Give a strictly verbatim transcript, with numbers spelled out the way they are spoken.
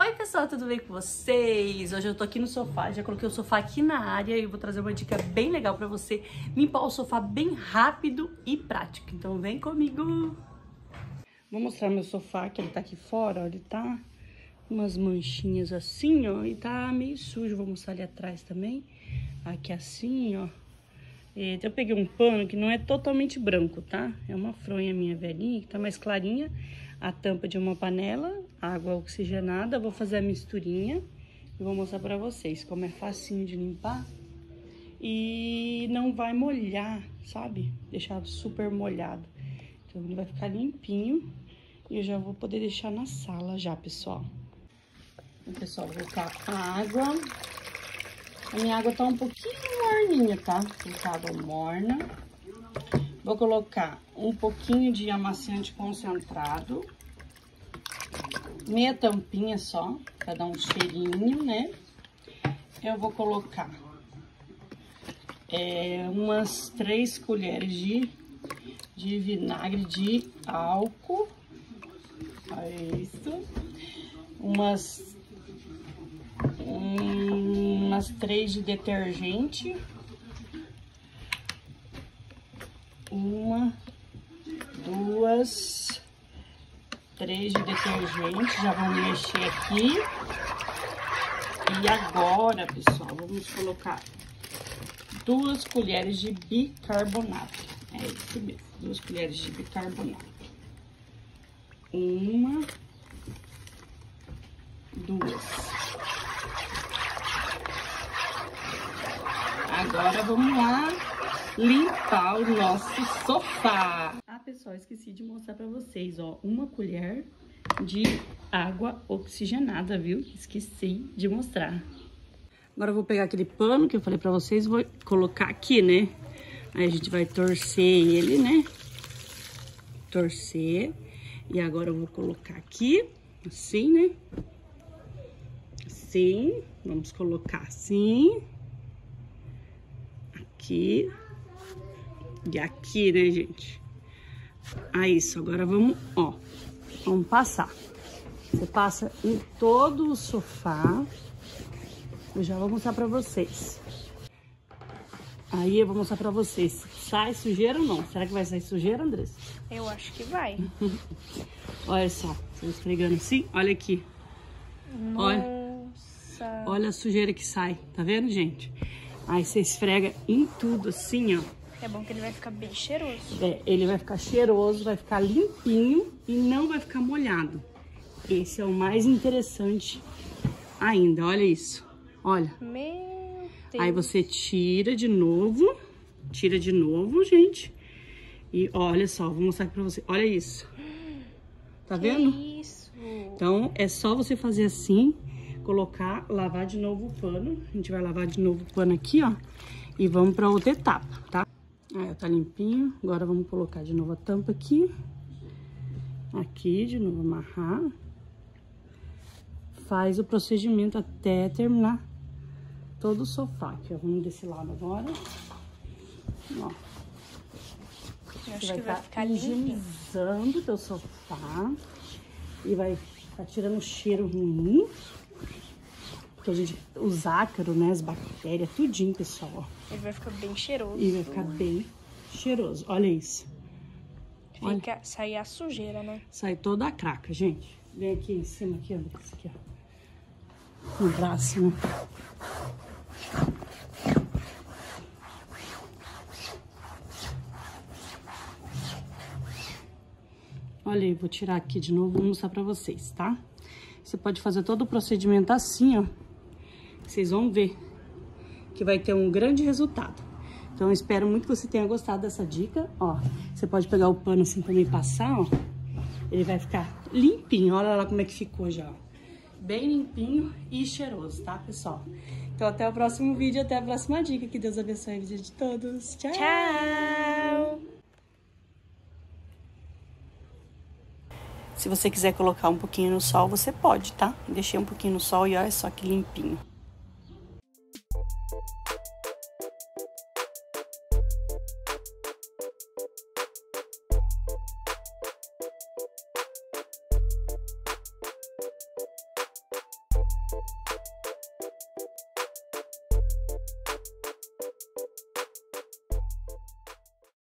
Oi pessoal, tudo bem com vocês? Hoje eu tô aqui no sofá, já coloquei o sofá aqui na área e eu vou trazer uma dica bem legal pra você limpar o sofá bem rápido e prático, então vem comigo! Vou mostrar meu sofá, que ele tá aqui fora, ó, ele tá umas manchinhas assim, ó, e tá meio sujo, vou mostrar ali atrás também, aqui assim, ó. Então eu peguei um pano que não é totalmente branco, tá? É uma fronha minha velhinha, que tá mais clarinha, a tampa de uma panela, água oxigenada, vou fazer a misturinha e vou mostrar pra vocês como é facinho de limpar e não vai molhar, sabe? Deixar super molhado. Então ele vai ficar limpinho e eu já vou poder deixar na sala já, pessoal. Então, pessoal, vou colocar a água. A minha água tá um pouquinho morninha, tá? Essa água morna. Vou colocar um pouquinho de amaciante concentrado, meia tampinha só, pra dar um cheirinho, né? Eu vou colocar é, umas três colheres de, de vinagre de álcool. Olha isso. Umas... Um, umas três de detergente. Uma, duas, três de detergente. Já vamos mexer aqui. E agora, pessoal, vamos colocar duas colheres de bicarbonato. É isso mesmo, duas colheres de bicarbonato. Uma, duas. Agora vamos lá limpar o nosso sofá. Ah, pessoal, esqueci de mostrar pra vocês, ó, uma colher de água oxigenada, viu? Esqueci de mostrar. Agora eu vou pegar aquele pano que eu falei pra vocês, vou colocar aqui, né? Aí a gente vai torcer ele, né? Torcer. E agora eu vou colocar aqui, assim, né? Assim. Vamos colocar assim. Aqui e aqui, né, gente? Ah, isso. Agora vamos, ó, vamos passar. Você passa em todo o sofá. Eu já vou mostrar pra vocês. Aí eu vou mostrar pra vocês. Sai sujeira ou não? Será que vai sair sujeira, Andressa? Eu acho que vai. Olha só, tô esfregando assim. Olha aqui. Olha. Nossa. Olha a sujeira que sai. Tá vendo, gente? Aí você esfrega em tudo, assim, ó. É bom que ele vai ficar bem cheiroso. É, ele vai ficar cheiroso, vai ficar limpinho e não vai ficar molhado. Esse é o mais interessante ainda, olha isso. Olha. Meu Deus. Aí você tira de novo, tira de novo, gente. E olha só, vou mostrar aqui pra você. Olha isso. Tá vendo? Isso. Então, é só você fazer assim. Colocar, lavar de novo o pano. A gente vai lavar de novo o pano aqui, ó. E vamos pra outra etapa, tá? Aí, ó, tá limpinho. Agora vamos colocar de novo a tampa aqui. Aqui, de novo, amarrar. Faz o procedimento até terminar todo o sofá. Aqui, ó, vamos desse lado agora. Ó. Eu acho que vai ficar higienizando o teu sofá. E vai tá tirando um cheiro ruim. Porque a gente, os ácaros, né, as bactérias, tudinho, pessoal. Ele vai ficar bem cheiroso. E vai ficar bem cheiroso. Olha isso. Fica, olha. Sai a sujeira, né? Sai toda a craca, gente. Vem aqui em cima, aqui, ó. Aqui, ó. No braço, né? Olha aí, vou tirar aqui de novo, vou mostrar pra vocês, tá? Você pode fazer todo o procedimento assim, ó. Vocês vão ver que vai ter um grande resultado. Então, eu espero muito que você tenha gostado dessa dica, ó. Você pode pegar o pano assim também e passar, ó. Ele vai ficar limpinho, olha lá como é que ficou já, ó. Bem limpinho e cheiroso, tá, pessoal? Então, até o próximo vídeo, até a próxima dica. Que Deus abençoe a vida de todos. Tchau! Tchau! Se você quiser colocar um pouquinho no sol, você pode, tá? Deixei um pouquinho no sol e olha só que limpinho.